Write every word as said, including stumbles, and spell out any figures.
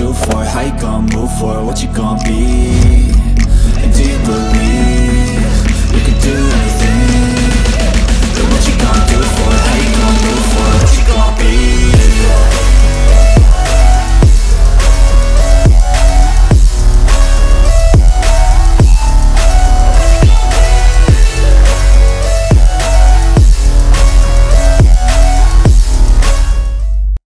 do for it? How you gon' move for it? What you gon' be? And do you believe you can do anything? But what you gon' do for it? How you gon' move for it? What you gon' be?